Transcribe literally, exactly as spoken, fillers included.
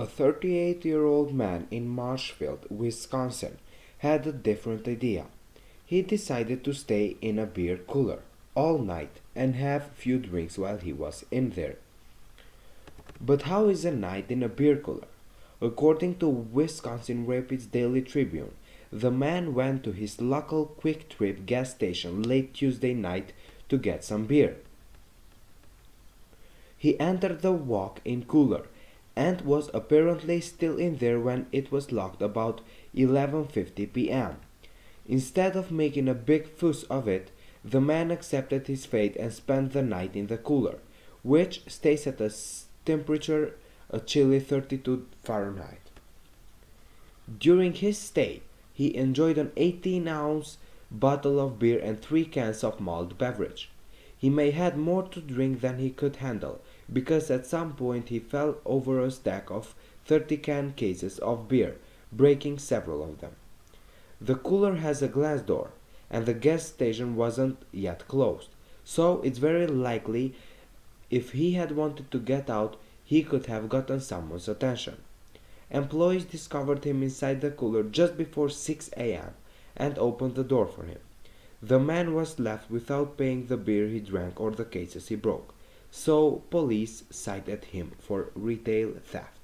A thirty-eight-year-old man in Marshfield, Wisconsin, had a different idea. He decided to stay in a beer cooler all night and have few drinks while he was in there. But how is a night in a beer cooler? According to Wisconsin Rapids Daily Tribune, the man went to his local Quick Trip gas station late Tuesday night to get some beer. He entered the walk-in cooler and was apparently still in there when it was locked about eleven fifty p m Instead of making a big fuss of it, the man accepted his fate and spent the night in the cooler, which stays at a temperature a chilly thirty-two Fahrenheit. During his stay, he enjoyed an eighteen-ounce bottle of beer and three cans of malt beverage. He may had more to drink than he could handle, because at some point he fell over a stack of thirty-can cases of beer, breaking several of them. The cooler has a glass door, and the gas station wasn't yet closed, so it's very likely if he had wanted to get out, he could have gotten someone's attention. Employees discovered him inside the cooler just before six a m and opened the door for him. The man was left without paying the beer he drank or the cases he broke, so police cited him for retail theft.